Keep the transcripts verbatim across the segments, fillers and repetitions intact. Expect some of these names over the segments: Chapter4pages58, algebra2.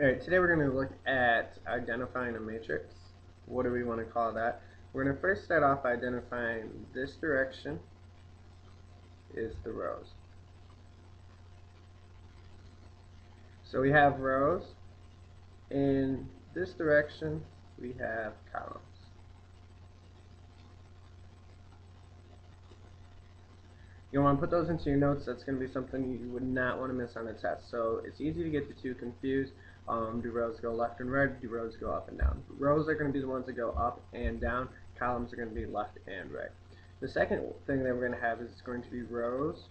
Alright, today we're going to look at identifying a matrix. What do we want to call that? We're going to first start off by identifying this direction is the rows. So we have rows. In this direction we have columns. You'll want to put those into your notes. That's going to be something you would not want to miss on a test. So it's easy to get the two confused. Um, do rows go left and right? Do rows go up and down? Rows are going to be the ones that go up and down. Columns are going to be left and right. The second thing that we're going to have is it's going to be rows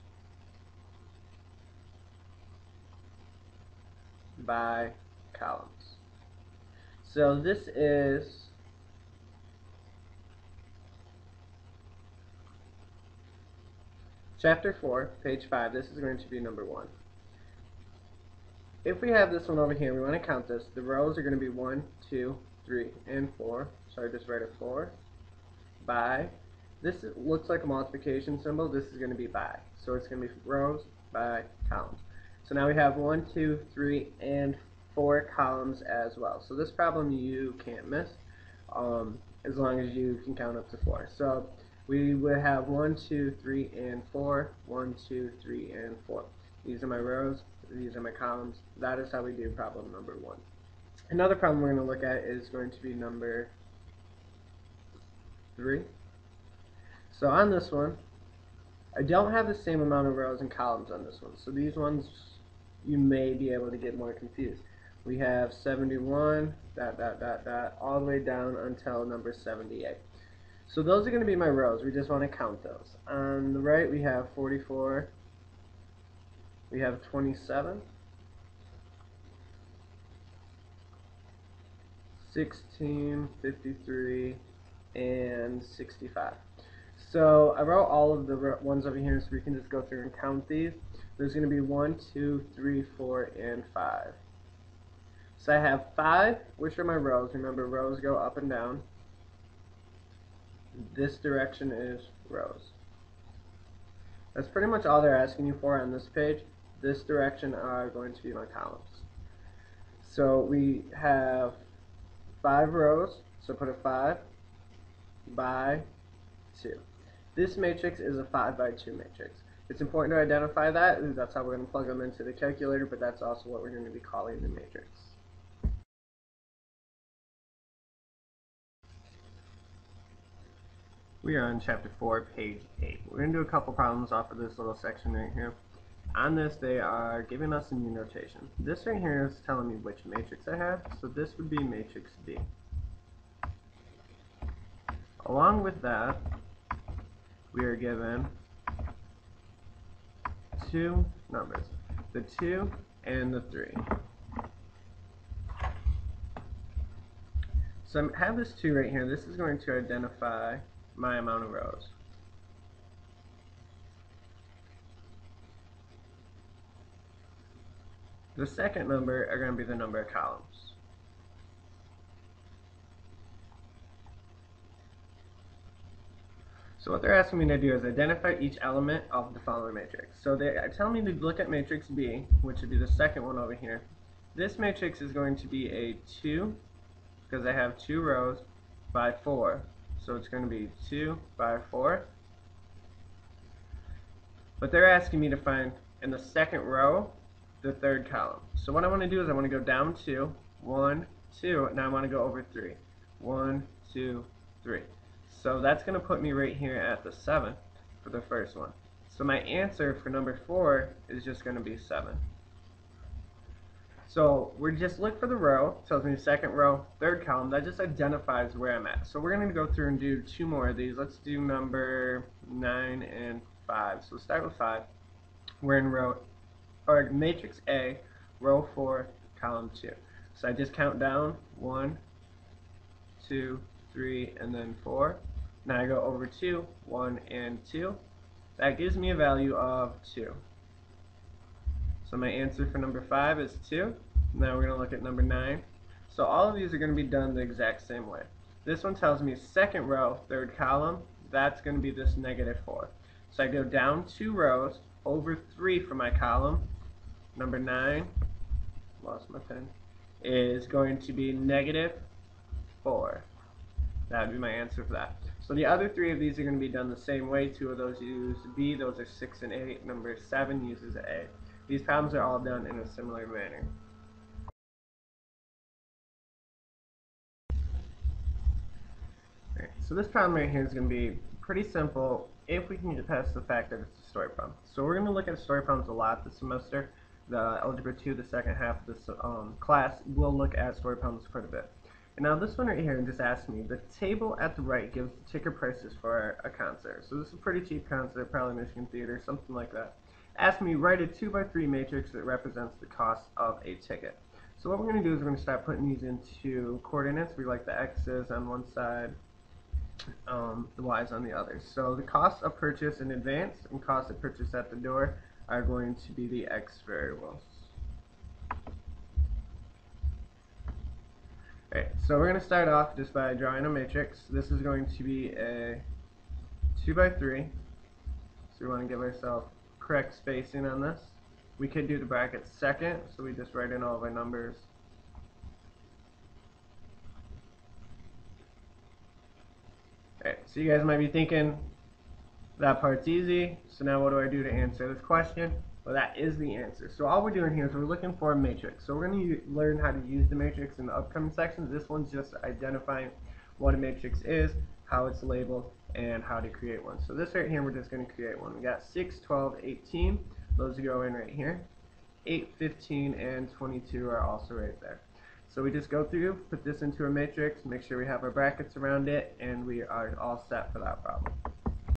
by columns. So this is chapter four, page five. This is going to be number one. If we have this one over here, we want to count this. The rows are going to be one, two, three, and four. So I just write a four by. This looks like a multiplication symbol. This is going to be by. So it's going to be rows by columns. So now we have one, two, three, and four columns as well. So this problem you can't miss um, as long as you can count up to four. So we would have one, two, three, and four. one, two, three, and four. These are my rows. These are my columns. That is how we do problem number one. Another problem we're going to look at is going to be number three. So on this one, I don't have the same amount of rows and columns on this one. So these ones, you may be able to get more confused. We have seventy-one, dot, dot, dot, dot, all the way down until number seventy-eight. So those are going to be my rows. We just want to count those. On the right, we have forty-four. We have twenty-seven, sixteen, fifty-three, and sixty-five. So I wrote all of the ones over here, so we can just go through and count these. There's going to be one, two, three, four, and five. So I have five, which are my rows. Remember, rows go up and down. This direction is rows. That's pretty much all they're asking you for on this page. This direction are going to be my columns. So we have five rows, so put a five by two. This matrix is a five by two matrix. It's important to identify that. That's how we're going to plug them into the calculator, but that's also what we're going to be calling the matrix. We are on chapter four, page eight. We're going to do a couple problems off of this little section right here. On this, they are giving us a new notation. This right here is telling me which matrix I have, so this would be matrix B. Along with that, we are given two numbers, the two and the three. So I have this two right here. This is going to identify my amount of rows. The second number are going to be the number of columns. So what they're asking me to do is identify each element of the following matrix. So they are telling me to look at matrix B, which would be the second one over here. This matrix is going to be a two, because I have two rows, by four. So it's going to be two by four. But they're asking me to find, in the second row, the third column. So what I want to do is I want to go down two, one, two, and I want to go over three. one, two, three. So that's going to put me right here at the seven for the first one. So my answer for number four is just going to be seven. So we just look for the row, tells me second row, third column, that just identifies where I'm at. So we're going to go through and do two more of these. Let's do number nine and five. So start with five. We're in row, or matrix A, row four, column two. So I just count down, one, two, three, and then four. Now I go over two, one, and two. That gives me a value of two. So my answer for number five is two. Now we're going to look at number nine. So all of these are going to be done the exact same way. This one tells me second row, third column. That's going to be this negative four. So I go down two rows, over three for my column. Number nine, lost my pen, is going to be negative four. That would be my answer for that. So the other three of these are going to be done the same way. Two of those use B, those are six and eight. Number seven uses A. These problems are all done in a similar manner. Right, so this problem right here is going to be pretty simple if we can get past the fact that it's a story problem. So we're going to look at story problems a lot this semester. The Algebra two, the second half of this um, class, will look at story problems quite a bit. And now this one right here just asked me, the table at the right gives the ticket prices for a concert. So this is a pretty cheap concert, probably Michigan Theater, something like that. Asked me, write a two by three matrix that represents the cost of a ticket. So what we're going to do is we're going to start putting these into coordinates. We like the x's on one side, um, the y's on the other. So the cost of purchase in advance and cost of purchase at the door are going to be the x variables. Alright, so we're going to start off just by drawing a matrix. This is going to be a two by three, so we want to give ourselves correct spacing on this. We could do the brackets second, so we just write in all of our numbers. Alright, so you guys might be thinking, that part's easy, so now what do I do to answer this question? Well, that is the answer. So all we're doing here is we're looking for a matrix. So we're going to learn how to use the matrix in the upcoming sections. This one's just identifying what a matrix is, how it's labeled, and how to create one. So this right here, we're just going to create one. We got six, twelve, eighteen. Those go in right here. eight, fifteen, and twenty-two are also right there. So we just go through, put this into a matrix, make sure we have our brackets around it, and we are all set for that problem.